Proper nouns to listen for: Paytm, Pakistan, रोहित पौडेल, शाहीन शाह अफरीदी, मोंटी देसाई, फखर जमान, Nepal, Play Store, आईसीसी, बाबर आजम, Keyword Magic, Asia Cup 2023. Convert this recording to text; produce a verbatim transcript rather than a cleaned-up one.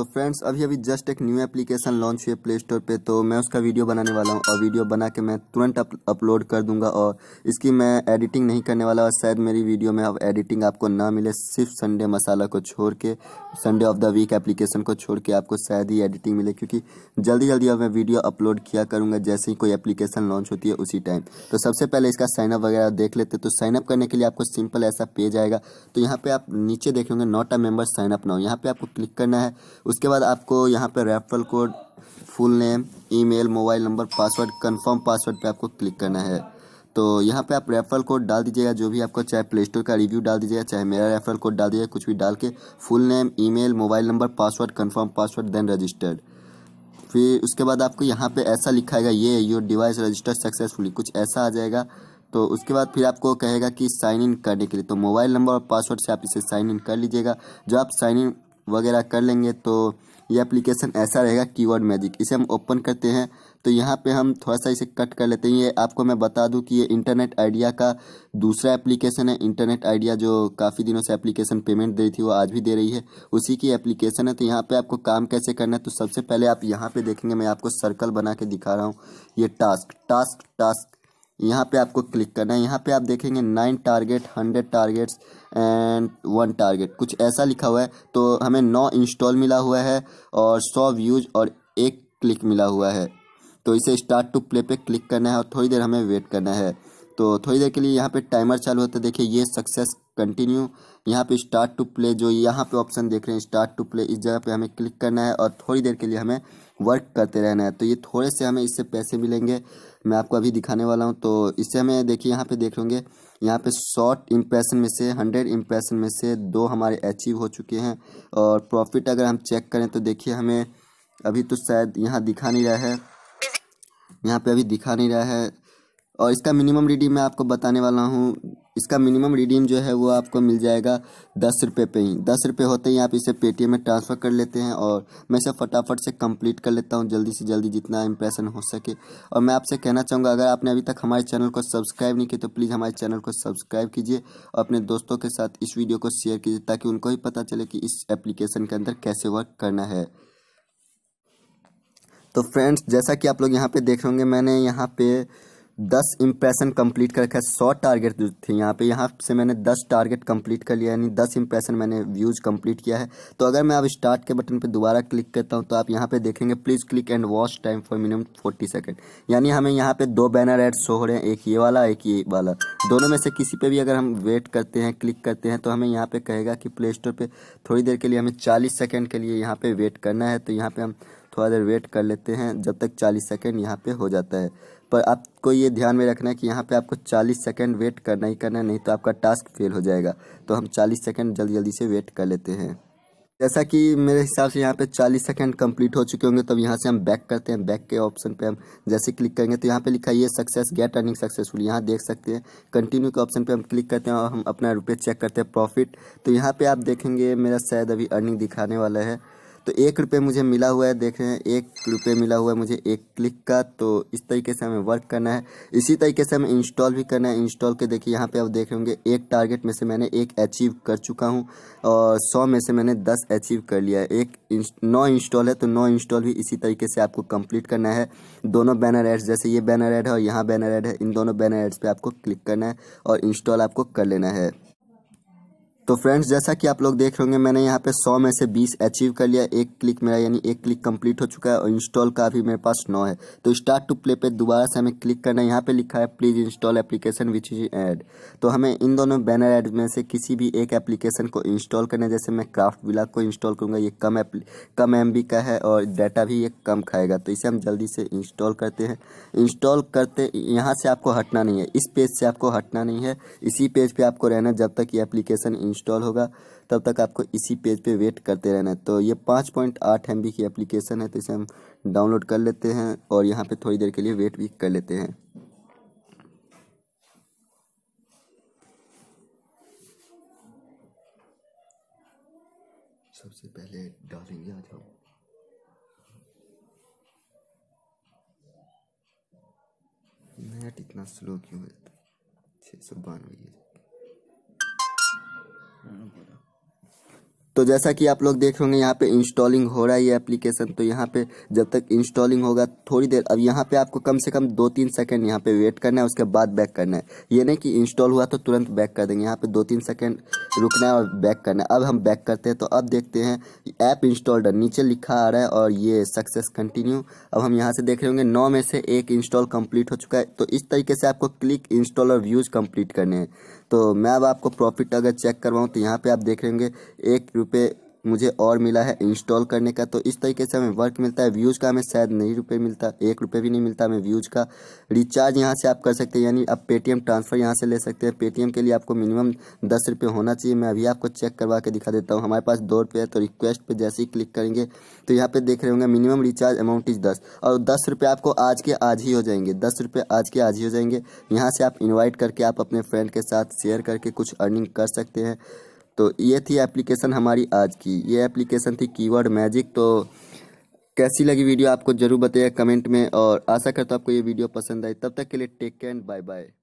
तो फ्रेंड्स अभी अभी जस्ट एक न्यू एप्लीकेशन लॉन्च हुई है प्ले स्टोर पे, तो मैं उसका वीडियो बनाने वाला हूँ और वीडियो बना के मैं तुरंत अप, अपलोड कर दूंगा और इसकी मैं एडिटिंग नहीं करने वाला और शायद मेरी वीडियो में अब एडिटिंग आपको ना मिले, सिर्फ संडे मसाला को छोड़ के, Sunday of the week application को छोड़ के आपको शायद ही एडिटिंग मिले, क्योंकि जल्दी जल्दी अब मैं वीडियो अपलोड किया करूँगा जैसे ही कोई एप्लीकेशन लॉन्च होती है उसी टाइम। तो सबसे पहले इसका साइनअप वगैरह देख लेते। तो साइनअप करने के लिए आपको सिंपल ऐसा पेज आएगा, तो यहाँ पर आप नीचे देख लेंगे not a member sign up now, यहाँ पर आपको क्लिक करना है। उसके बाद आपको यहाँ पे referral code, full name, email, mobile number, password, confirm password पे आपको क्लिक करना है। तो यहाँ पे आप रेफरल कोड डाल दीजिएगा जो भी आपको, चाहे प्ले स्टोर का रिव्यू डाल दीजिएगा, चाहे मेरा रेफरल कोड डाल दीजिएगा, कुछ भी डाल के full name, email, mobile number, password, confirm password, then registered. फिर उसके बाद आपको यहाँ पे ऐसा लिखाएगा, ये योर डिवाइस रजिस्टर्ड सक्सेसफुली, कुछ ऐसा आ जाएगा। तो उसके बाद फिर आपको कहेगा कि साइन इन करने के लिए, तो मोबाइल नंबर और पासवर्ड से आप इसे साइन इन कर लीजिएगा। जो आप साइन इन वगैरह कर लेंगे तो ये एप्लीकेशन ऐसा रहेगा कीवर्ड मैजिक। इसे हम ओपन करते हैं, तो यहाँ पे हम थोड़ा सा इसे कट कर लेते हैं। ये आपको मैं बता दूं कि ये इंटरनेट आइडिया का दूसरा एप्लीकेशन है। इंटरनेट आइडिया जो काफ़ी दिनों से एप्लीकेशन पेमेंट दे रही थी, वो आज भी दे रही है, उसी की एप्लीकेशन है। तो यहाँ पे आपको काम कैसे करना है, तो सबसे पहले आप यहाँ पर देखेंगे, मैं आपको सर्कल बना के दिखा रहा हूँ, ये टास्क टास्क टास्क यहाँ पे आपको क्लिक करना है। यहाँ पे आप देखेंगे nine target, hundred targets and one target, कुछ ऐसा लिखा हुआ है। तो हमें नौ इंस्टॉल मिला हुआ है और सौ व्यूज और एक क्लिक मिला हुआ है। तो इसे स्टार्ट टू प्ले पे क्लिक करना है और थोड़ी देर हमें वेट करना है। तो थोड़ी देर के लिए यहाँ पे टाइमर चालू होता है। देखिए ये सक्सेस कंटिन्यू, यहाँ पे स्टार्ट टू प्ले, जो यहाँ पे ऑप्शन देख रहे हैं स्टार्ट टू प्ले, इस जगह पे हमें क्लिक करना है और थोड़ी देर के लिए हमें वर्क करते रहना है। तो ये थोड़े से हमें इससे पैसे मिलेंगे, मैं आपको अभी दिखाने वाला हूँ। तो इससे हमें देखिए यहाँ पे देख लेंगे, यहाँ पे शॉर्ट इम्प्रेशन में से हंड्रेड इम्प्रेशन में से दो हमारे अचीव हो चुके हैं। और प्रॉफिट अगर हम चेक करें तो देखिए हमें अभी तो शायद यहाँ दिखा नहीं रहा है, यहाँ पे अभी दिखा नहीं रहा है। और इसका मिनिमम रिडीम मैं आपको बताने वाला हूँ। इसका मिनिमम रिडीम जो है वो आपको मिल जाएगा दस रुपये पे ही। दस रुपये होते ही आप इसे पेटीएम में ट्रांसफ़र कर लेते हैं और मैं इसे फटाफट से कंप्लीट कर लेता हूँ जल्दी से जल्दी, जितना इम्प्रेशन हो सके। और मैं आपसे कहना चाहूँगा, अगर आपने अभी तक हमारे चैनल को सब्सक्राइब नहीं किया तो प्लीज़ हमारे चैनल को सब्सक्राइब कीजिए और अपने दोस्तों के साथ इस वीडियो को शेयर कीजिए ताकि उनको भी पता चले कि इस एप्लीकेशन के अंदर कैसे वर्क करना है। तो फ्रेंड्स जैसा कि आप लोग यहाँ पर देख रहे होंगे, मैंने यहाँ पे दस इम्प्रेशन कंप्लीट कर रखा है। सौ टारगेट थे यहाँ पे, यहाँ से मैंने दस टारगेट कंप्लीट कर लिया, यानी दस इम्प्रेशन मैंने व्यूज़ कंप्लीट किया है। तो अगर मैं अब स्टार्ट के बटन पे दोबारा क्लिक करता हूँ तो आप यहाँ पे देखेंगे please click and watch time for minimum forty second, यानी हमें यहाँ पे दो बैनर एड शो हो रहे हैं, एक ये वाला एक ये वाला। दोनों में से किसी पर भी अगर हम वेट करते हैं, क्लिक करते हैं, तो हमें यहाँ पर कहेगा कि प्ले स्टोर पर थोड़ी देर के लिए हमें चालीस सेकेंड के लिए यहाँ पर वेट करना है। तो यहाँ पर हम थोड़ा देर वेट कर लेते हैं जब तक चालीस सेकेंड यहाँ पर हो जाता है। पर आपको ये ध्यान में रखना है कि यहाँ पे आपको चालीस सेकंड वेट करना ही करना है, नहीं तो आपका टास्क फेल हो जाएगा। तो हम चालीस सेकंड जल्दी जल्दी से वेट कर लेते हैं। जैसा कि मेरे हिसाब से यहाँ पे चालीस सेकंड कंप्लीट हो चुके होंगे, तब यहाँ से हम बैक करते हैं। बैक के ऑप्शन पे हम जैसे क्लिक करेंगे तो यहाँ पे लिखा है ये सक्सेस गेट अर्निंग सक्सेसफुल, यहाँ देख सकते हैं। कंटिन्यू के ऑप्शन पे हम क्लिक करते हैं और हम अपना रुपये चेक करते हैं प्रॉफिट। तो यहाँ पर आप देखेंगे मेरा शायद अभी अर्निंग दिखाने वाला है। तो एक रुपये मुझे मिला हुआ है, देख रहे हैं एक रुपये मिला हुआ है मुझे एक क्लिक का। तो इस तरीके से हमें वर्क करना है, इसी तरीके से हमें इंस्टॉल भी करना है। इंस्टॉल के देखिए यहाँ पे आप देख रहे होंगे एक टारगेट में से मैंने एक अचीव कर चुका हूँ और सौ में से मैंने दस अचीव कर लिया है। एक नौ इंस्टॉल है, तो नौ इंस्टॉल भी इसी तरीके से आपको कंप्लीट करना है। दोनों बैनर एड्स, जैसे ये बैनर एड है और यहाँ बैनर एड है, इन दोनों बैनर एड्स पर आपको क्लिक करना है और इंस्टॉल आपको कर लेना है। तो फ्रेंड्स जैसा कि आप लोग देख रहे होंगे, मैंने यहाँ पे सौ में से बीस अचीव कर लिया, एक क्लिक मेरा यानी एक क्लिक कंप्लीट हो चुका है और इंस्टॉल का भी मेरे पास नौ है। तो स्टार्ट टू प्ले पे दोबारा से हमें क्लिक करना है। यहाँ पे लिखा है please install application which is ad, तो हमें इन दोनों बैनर ऐड में से किसी भी एक एप्लीकेशन को इंस्टॉल करना है। जैसे मैं क्राफ्ट व्लॉग को इंस्टॉल करूँगा, ये कम कम एम बी का है और डाटा भी ये कम खाएगा, तो इसे हम जल्दी से इंस्टॉल करते हैं। इंस्टॉल करते यहाँ से आपको हटना नहीं है, इस पेज से आपको हटना नहीं है, इसी पेज पर आपको रहना जब तक ये एप्लीकेशन इंस्टॉल होगा, तब तक आपको इसी पेज पे वेट करते रहना है। तो ये पाँच पॉइंट आठ एमबी की एप्लीकेशन है, तो इसे हम डाउनलोड कर लेते हैं और यहाँ पे थोड़ी देर के लिए वेट भी कर लेते हैं। सबसे पहले डालेंगे आज हम नेट इतना स्लो क्यों है, छः सौ बानवे। तो जैसा कि आप लोग देख होंगे यहाँ पे इंस्टॉलिंग हो रहा है ये एप्लीकेशन। तो यहाँ पे जब तक इंस्टॉलिंग होगा थोड़ी देर, अब यहाँ पे आपको कम से कम दो तीन सेकंड यहाँ पे वेट करना है, उसके बाद बैक करना है। ये नहीं कि इंस्टॉल हुआ तो तुरंत बैक कर देंगे, यहाँ पे दो तीन सेकंड रुकना है और बैक करना है। अब हम बैक करते हैं, तो अब देखते हैं ऐप इंस्टॉल डन नीचे लिखा आ रहा है और ये सक्सेस कंटिन्यू। अब हम यहाँ से देख रहे होंगे नौ में से एक इंस्टॉल कंप्लीट हो चुका है। तो इस तरीके से आपको क्लिक, इंस्टॉल और व्यूज़ कंप्लीट करने हैं। तो मैं अब आपको प्रॉफिट अगर चेक करवाऊँ तो यहाँ पे आप देख रहे होंगे एक रुपये मुझे और मिला है इंस्टॉल करने का। तो इस तरीके से हमें वर्क मिलता है। व्यूज़ का हमें शायद नहीं रुपये मिलता, एक रुपये भी नहीं मिलता हमें व्यूज़ का। रिचार्ज यहाँ से आप कर सकते हैं, यानी आप पेटीएम ट्रांसफ़र यहाँ से ले सकते हैं। पेटीएम के लिए आपको मिनिमम दस रुपये होना चाहिए। मैं अभी आपको चेक करवा के दिखा देता हूँ। हमारे पास दो रुपये है, तो रिक्वेस्ट पर जैसे ही क्लिक करेंगे तो यहाँ पर देख रहे होंगे मिनिमम रिचार्ज अमाउंट इज दस, और दस रुपये आपको आज के आज ही हो जाएंगे, दस रुपये आज के आज ही हो जाएंगे। यहाँ से आप इन्वाइट करके आप अपने फ्रेंड के साथ शेयर करके कुछ अर्निंग कर सकते हैं। तो ये थी एप्लीकेशन हमारी आज की, ये एप्लीकेशन थी कीवर्ड मैजिक। तो कैसी लगी वीडियो आपको ज़रूर बताइए कमेंट में, और आशा करता हूँ आपको ये वीडियो पसंद आई। तब तक के लिए take care and bye bye.